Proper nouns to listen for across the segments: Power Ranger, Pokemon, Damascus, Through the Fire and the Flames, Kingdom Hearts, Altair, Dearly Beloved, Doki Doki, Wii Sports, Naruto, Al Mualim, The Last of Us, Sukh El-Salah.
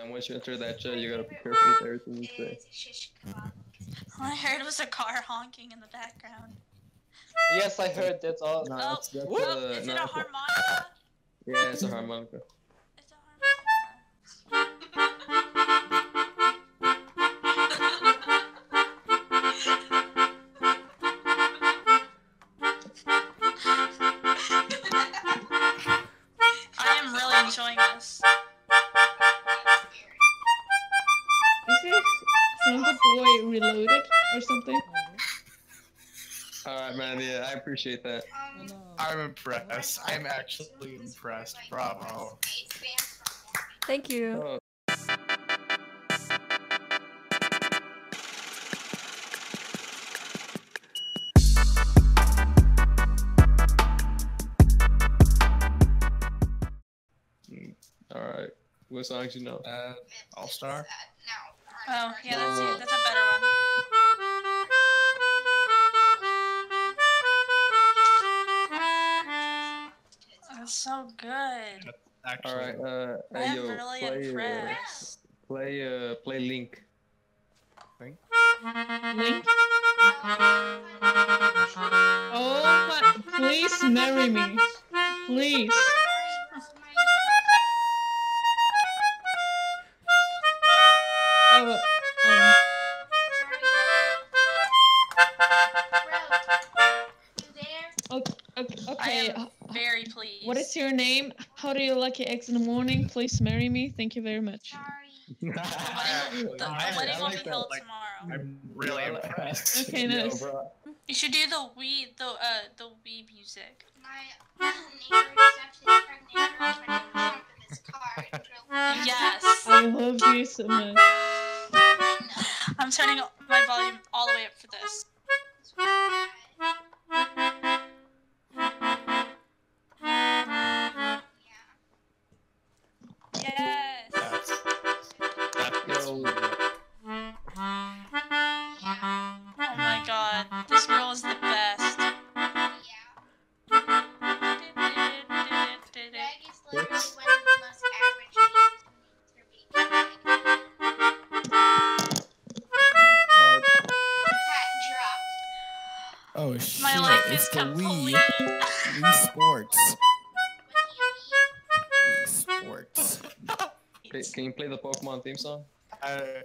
man. Once you enter that chat, you gotta be careful with everything you say. All I heard was a car honking in the background. Yes, I heard. That's all. No, oh, that's is it a harmonica? Yeah, it's a harmonica. It's a harmonica. I am really enjoying this. Is this Samba Boy Reloaded or something? Alright, man, yeah, I appreciate that. I'm impressed. I'm actually impressed. Bravo. Thank you. Oh. Alright. What songs you know? All Star? No. Oh, yeah, that's it. That's a better one. So good. Actually, all right, I'm really impressed. Play Link. Link? Link? Oh, but please marry me. Please. Oh, okay. Very pleased. What is your name? How do you like your eggs in the morning? Please marry me. Thank you very much. Sorry. The wedding will be held tomorrow. I'm really impressed. Okay, nice. Yo, you should do the Wii music. My neighbor is pregnant. I'm trying to this card. Yes. I love you so much. I'm turning my volume all the way up for this. It's the Wii Sports. Wii Sports. Can you play the Pokemon theme song? I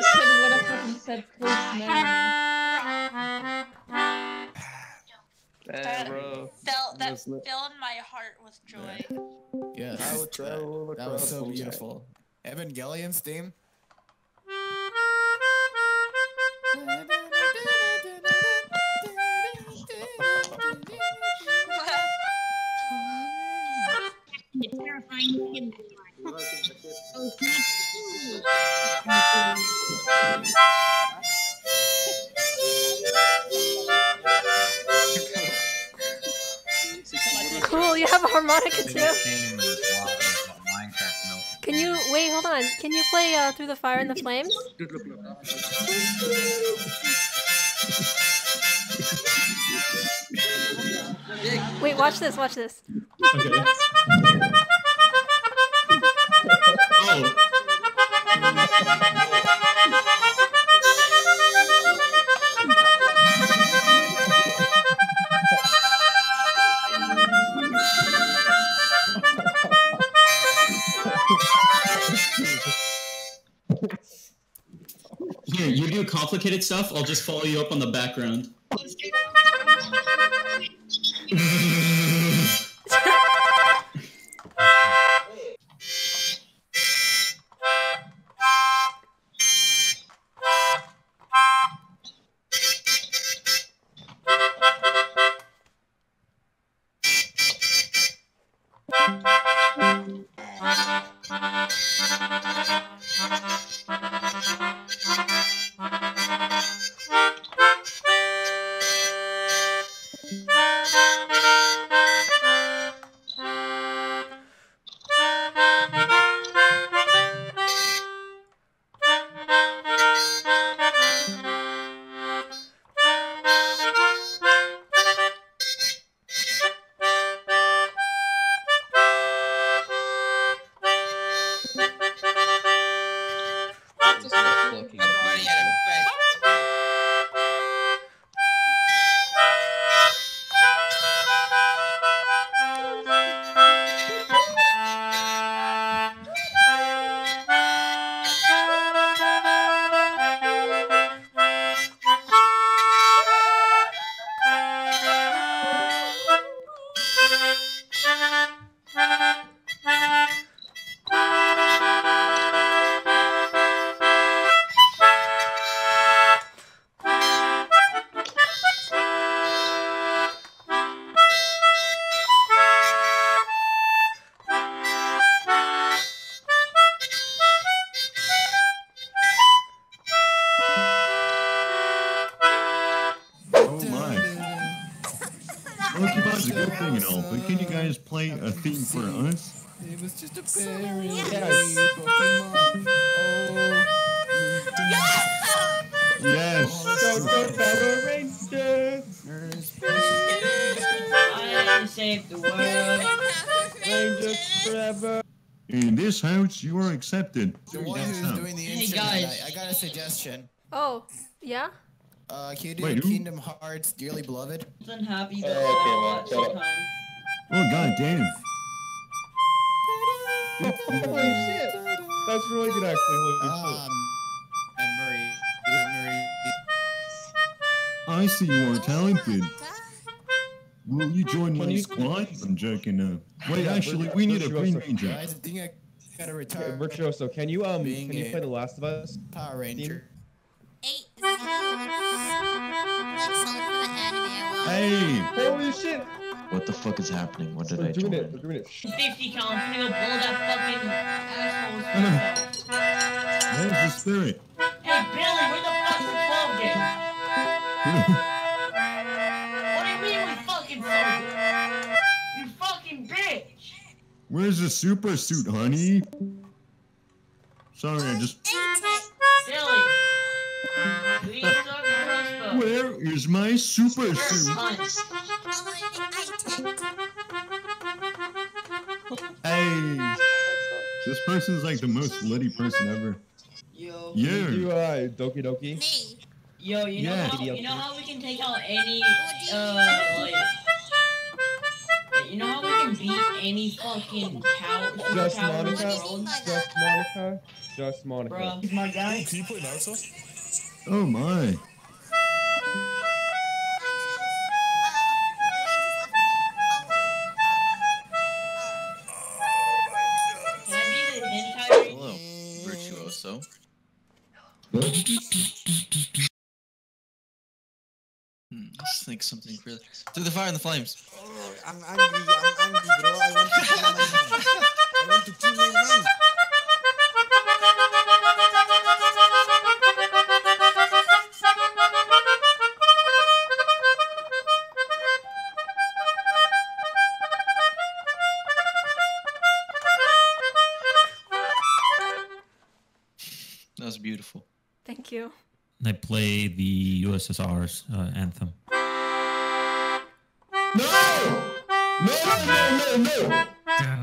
said what I fucking said, please, man. Damn, bro. That filled my heart with joy. Yeah. Yes. That was so beautiful. Evangelion's theme? Cool, you have a harmonica too? Can you wait? Hold on. Can you play Through the Fire and the Flames? Wait, watch this. Watch this. Okay. Oh. Complicated stuff, I'll just follow you up on the background. Monkey Bob's a good thing and all, but can you guys play a theme for us? It was just a very Pokemon. Oh. Yes! Go, go, Power Ranger! I am saved the world. Rangers forever. In this house, you are accepted. The one who's doing the intro tonight, I got a suggestion. Oh, yeah? Can you do Kingdom Hearts, Dearly Beloved? I'm happy that oh, god damn. Holy shit. That's really good, actually. Holy shit. And Murray. I see you are talented. Will you join my squad? I'm joking. Wait, actually, we need a Green Ranger. I think I gotta retire. Virtuoso, can you play The Last of Us? Power Ranger. Hey! Holy shit! What the fuck is happening? What did I do? 50 count, I'm gonna go blow that fucking asshole. Where's the spirit? Hey Billy, where the fuck's the 12 game? What do you mean we fucking sold it? You fucking bitch! Where's the super suit, honey? Sorry, I just... Billy! Where is my super suit? Hey, this person's like the most litty person ever. Yo, you Doki Doki. Me. Yo, you know how we can take out any like, you know how we can beat any fucking tower? Just Monica. Just Monica. Just Monica. Bro, my guy. Can you play Naruto? Oh my. So let's think something for Through the Fire and the Flames. Oh, I'm angry, bro. I want to kill my man. I want to kill my man. Beautiful. Thank you. I play the USSR's anthem. No! No, no, no, no! Yeah,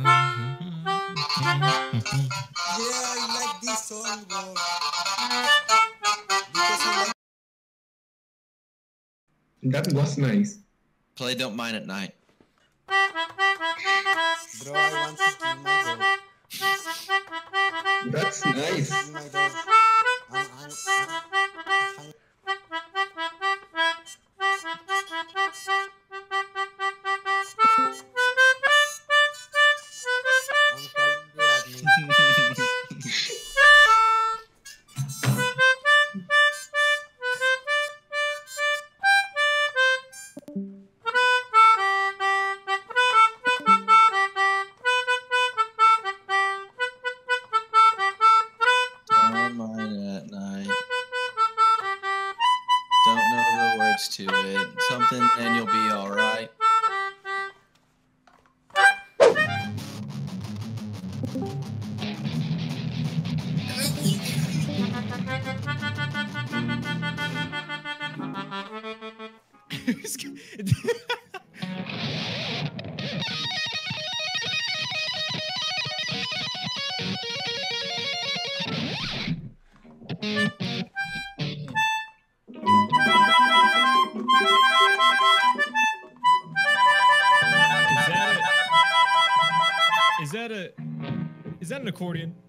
I like this song, bro. That was nice. Play Don't Mind at Night. Bro, I want to kill my dog. That's nice. My dog. To it, something, and you'll be all right. Is that an accordion?